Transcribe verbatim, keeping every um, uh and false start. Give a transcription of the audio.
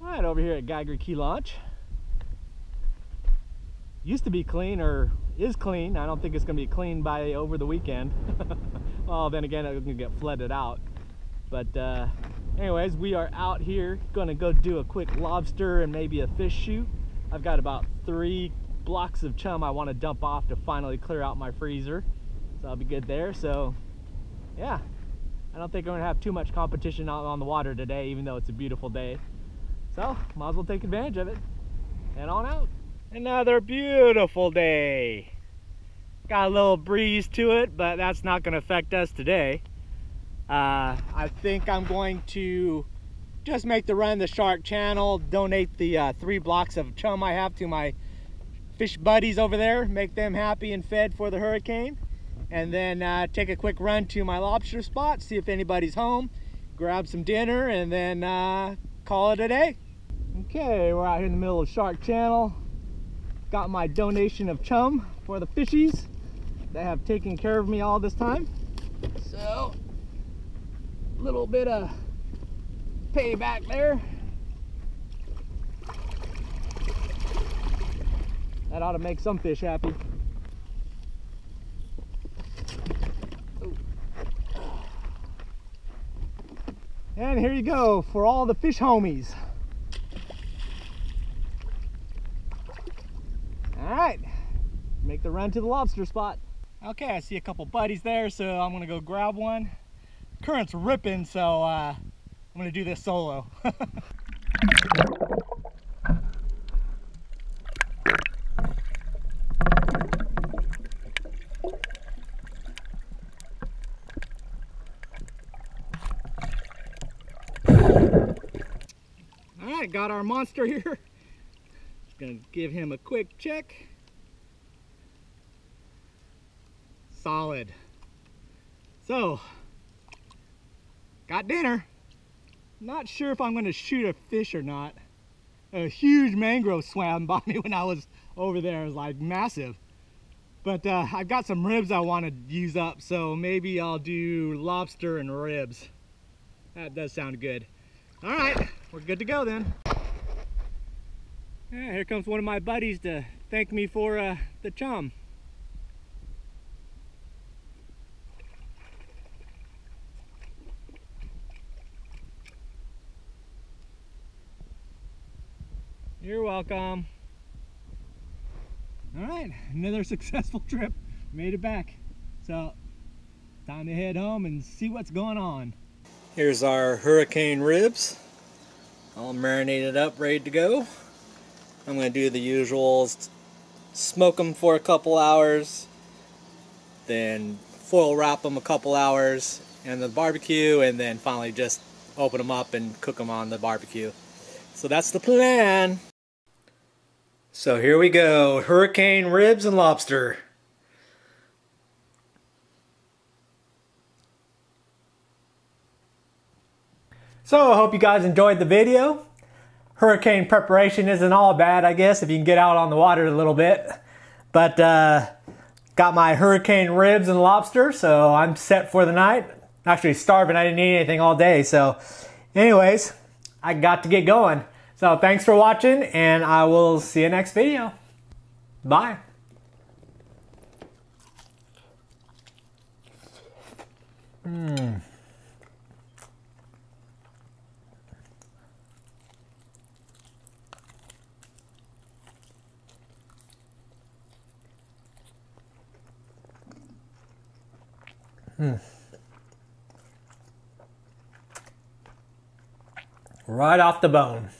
All right, over here at Geiger Key Launch. Used to be clean, or is clean. I don't think it's gonna be clean by over the weekend. Well, then again, it's gonna get flooded out. But uh, anyways, we are out here, gonna go do a quick lobster and maybe a fish shoot. I've got about three blocks of chum I wanna dump off to finally clear out my freezer. So I'll be good there, so yeah. I don't think I'm gonna have too much competition out on the water today, even though it's a beautiful day. So, might as well take advantage of it. Head on out. Another beautiful day. Got a little breeze to it, but that's not gonna affect us today. Uh, I think I'm going to just make the run the Shark Channel, donate the uh, three blocks of chum I have to my fish buddies over there, make them happy and fed for the hurricane. And then uh, take a quick run to my lobster spot, see if anybody's home, grab some dinner, and then uh, call it a day. Okay, we're out here in the middle of Shark Channel. Got my donation of chum for the fishies that have taken care of me all this time. So, a little bit of payback there. That ought to make some fish happy. And here you go for all the fish homies. All right, make the run to the lobster spot. Okay, I see a couple buddies there, so I'm gonna go grab one. Current's ripping, so uh, I'm gonna do this solo. Got our monster here. Just gonna give him a quick check. Solid. So, got dinner. Not sure if I'm gonna shoot a fish or not. A huge mangrove swam by me when I was over there. It was like massive. But uh, I've got some ribs I want to use up, so maybe I'll do lobster and ribs. That does sound good. All right. We're good to go then. Yeah, here comes one of my buddies to thank me for uh, the chum. You're welcome. All right, another successful trip. Made it back. So, time to head home and see what's going on. Here's our hurricane ribs. All marinated up, ready to go. I'm going to do the usual, smoke them for a couple hours, then foil wrap them a couple hours, and then barbecue, and then finally just open them up and cook them on the barbecue. So that's the plan. So here we go, hurricane ribs and lobster. So I hope you guys enjoyed the video. Hurricane preparation isn't all bad, I guess, if you can get out on the water a little bit. But uh, got my hurricane ribs and lobster, so I'm set for the night. I'm actually starving, I didn't eat anything all day. So anyways, I got to get going. So thanks for watching, and I will see you next video. Bye. Mmm. Mm. Right off the bone.